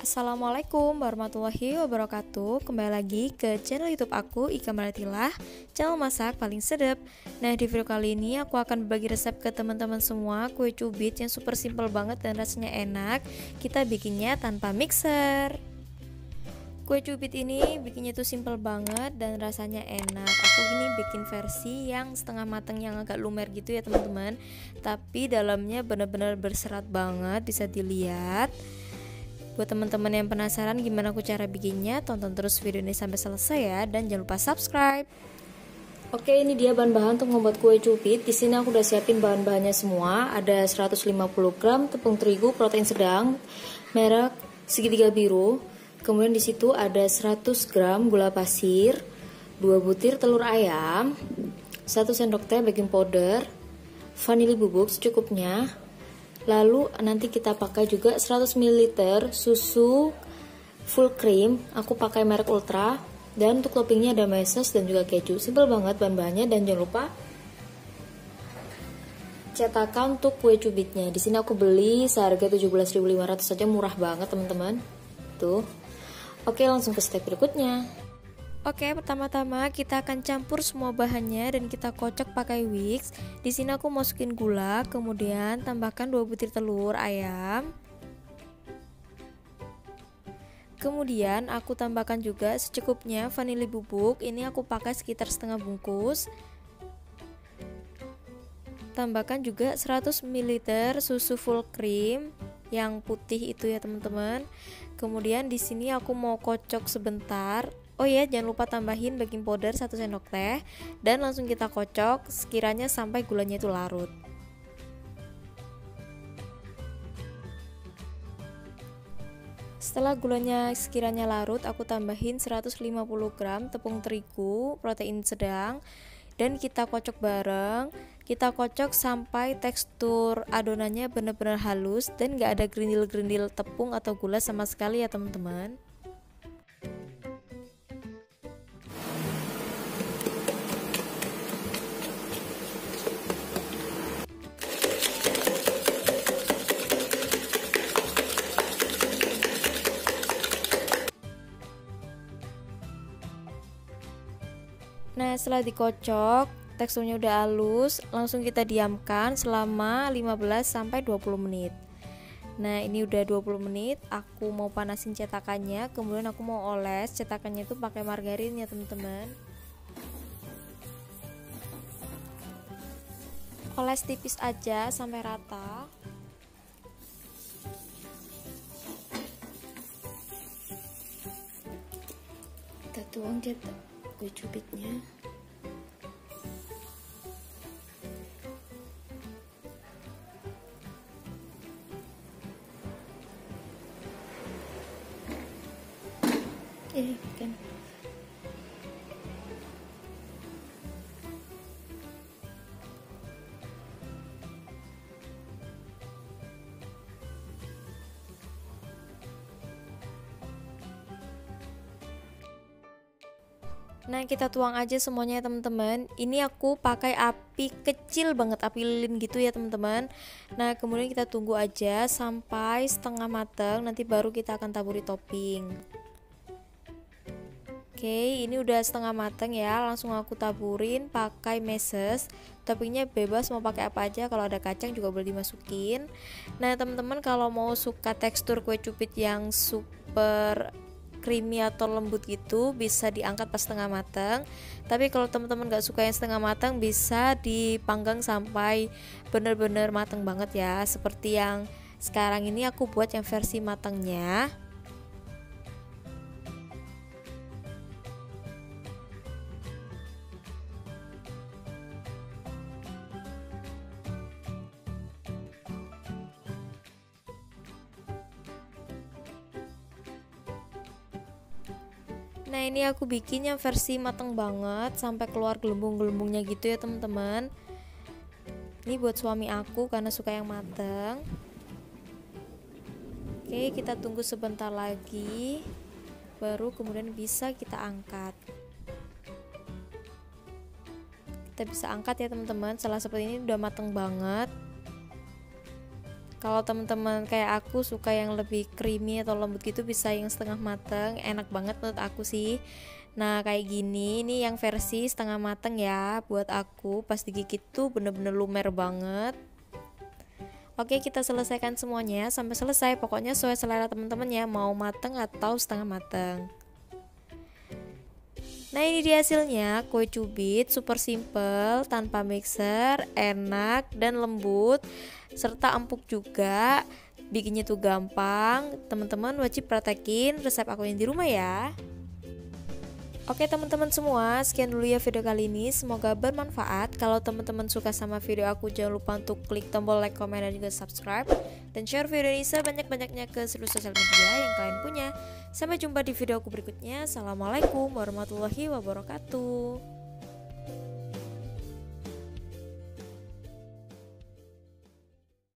Assalamualaikum warahmatullahi wabarakatuh. Kembali lagi ke channel YouTube aku, Ika Mardatillah, channel masak paling sedap. Nah, di video kali ini aku akan berbagi resep ke teman-teman semua kue cubit yang super simple banget dan rasanya enak. Kita bikinnya tanpa mixer. Kue cubit ini bikinnya tuh simple banget dan rasanya enak. Aku ini bikin versi yang setengah matang yang agak lumer gitu ya teman-teman. Tapi dalamnya benar-benar berserat banget, bisa dilihat. Buat teman-teman yang penasaran gimana aku cara bikinnya, tonton terus video ini sampai selesai ya, dan jangan lupa subscribe. Oke, ini dia bahan-bahan untuk membuat kue cubit. Di sini aku udah siapin bahan-bahannya semua. Ada 150 gram tepung terigu protein sedang merek segitiga biru. Kemudian di situ ada 100 gram gula pasir, 2 butir telur ayam, 1 sendok teh baking powder, vanili bubuk secukupnya. Lalu nanti kita pakai juga 100 ml susu full cream, aku pakai merek Ultra, dan untuk toppingnya ada meses dan juga keju. Simpel banget bahan-bahannya dan jangan lupa cetakan untuk kue cubitnya. Di sini aku beli seharga 17.500 saja, murah banget teman-teman. Tuh. Oke, langsung ke step berikutnya. Oke, pertama-tama kita akan campur semua bahannya dan kita kocok pakai whisk. Di sini aku masukin gula, kemudian tambahkan 2 butir telur ayam. Kemudian aku tambahkan juga secukupnya vanili bubuk. Ini aku pakai sekitar setengah bungkus. Tambahkan juga 100 ml susu full cream yang putih itu ya teman-teman. Kemudian di sini aku mau kocok sebentar. Oh ya, jangan lupa tambahin baking powder 1 sendok teh dan langsung kita kocok sekiranya sampai gulanya itu larut. Setelah gulanya sekiranya larut, aku tambahin 150 gram tepung terigu protein sedang dan kita kocok bareng. Kita kocok sampai tekstur adonannya benar-benar halus dan gak ada gerindil-gerindil tepung atau gula sama sekali ya teman-teman. Nah, setelah dikocok, teksturnya udah halus, langsung kita diamkan selama 15-20 menit. Nah, ini udah 20 menit, aku mau panasin cetakannya, kemudian aku mau oles cetakannya itu pakai margarin ya teman-teman. Oles tipis aja sampai rata. Kita tuang cetak kue cubitnya. Kan. Nah, kita tuang aja semuanya ya teman-teman. Ini aku pakai api kecil banget, api lilin gitu ya teman-teman. Nah, kemudian kita tunggu aja sampai setengah matang, nanti baru kita akan taburi topping. Oke, ini udah setengah mateng ya, langsung aku taburin pakai meses. Toppingnya bebas mau pakai apa aja, kalau ada kacang juga boleh dimasukin. Nah teman-teman, kalau mau suka tekstur kue cubit yang super creamy atau lembut gitu, bisa diangkat pas setengah mateng. Tapi kalau teman-teman gak suka yang setengah mateng, bisa dipanggang sampai bener-bener mateng banget ya, seperti yang sekarang ini aku buat yang versi matengnya. Nah, ini aku bikin yang versi mateng banget sampai keluar gelembung-gelembungnya gitu ya teman-teman. Ini buat suami aku karena suka yang mateng. Oke, kita tunggu sebentar lagi, baru kemudian bisa kita angkat. Kita bisa angkat ya teman-teman. Setelah seperti ini udah mateng banget. Kalau teman-teman kayak aku suka yang lebih creamy atau lembut gitu, bisa yang setengah mateng, enak banget menurut aku sih. Nah kayak gini, ini yang versi setengah mateng ya. Buat aku pas digigit tuh bener-bener lumer banget. Oke, kita selesaikan semuanya sampai selesai. Pokoknya sesuai selera teman-teman ya, mau mateng atau setengah mateng. Nah ini dia hasilnya, kue cubit super simple, tanpa mixer, enak dan lembut, serta empuk juga. Bikinnya tuh gampang. Teman-teman wajib praktekin resep aku yang di rumah ya. Oke teman-teman semua, sekian dulu ya video kali ini, semoga bermanfaat. Kalau teman-teman suka sama video aku, jangan lupa untuk klik tombol like, komen, dan juga subscribe, dan share video ini sebanyak-banyaknya ke seluruh sosial media yang kalian punya. Sampai jumpa di video aku berikutnya. Assalamualaikum warahmatullahi wabarakatuh.